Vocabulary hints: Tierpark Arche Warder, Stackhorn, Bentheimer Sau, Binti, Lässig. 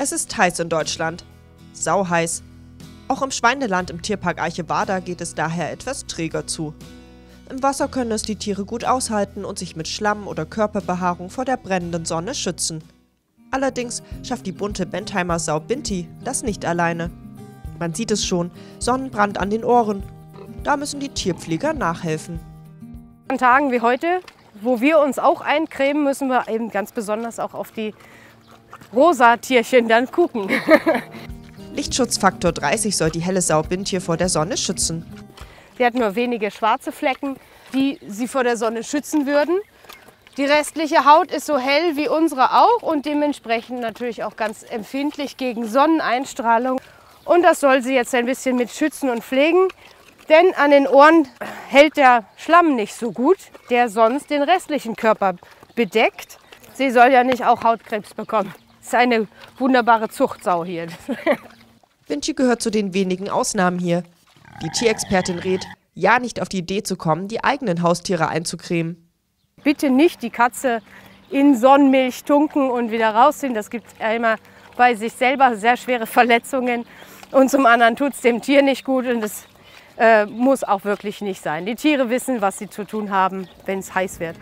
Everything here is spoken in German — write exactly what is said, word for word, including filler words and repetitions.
Es ist heiß in Deutschland. Sauheiß. Auch im Schweineland im Tierpark Arche Warder geht es daher etwas träger zu. Im Wasser können es die Tiere gut aushalten und sich mit Schlamm oder Körperbehaarung vor der brennenden Sonne schützen. Allerdings schafft die bunte Bentheimer Sau Binti das nicht alleine. Man sieht es schon, Sonnenbrand an den Ohren. Da müssen die Tierpfleger nachhelfen. An Tagen wie heute, wo wir uns auch eincremen, müssen wir eben ganz besonders auch auf die Rosa-Tierchen dann gucken. Lichtschutzfaktor dreißig soll die helle Sau Binti vor der Sonne schützen. Sie hat nur wenige schwarze Flecken, die sie vor der Sonne schützen würden. Die restliche Haut ist so hell wie unsere auch und dementsprechend natürlich auch ganz empfindlich gegen Sonneneinstrahlung. Und das soll sie jetzt ein bisschen mit schützen und pflegen, denn an den Ohren hält der Schlamm nicht so gut, der sonst den restlichen Körper bedeckt. Sie soll ja nicht auch Hautkrebs bekommen. Das ist eine wunderbare Zuchtsau hier. Binti gehört zu den wenigen Ausnahmen hier. Die Tierexpertin rät, ja nicht auf die Idee zu kommen, die eigenen Haustiere einzucremen. Bitte nicht die Katze in Sonnenmilch tunken und wieder rausziehen. Das gibt einmal bei sich selber sehr schwere Verletzungen und zum anderen tut es dem Tier nicht gut. Und das äh, muss auch wirklich nicht sein. Die Tiere wissen, was sie zu tun haben, wenn es heiß wird.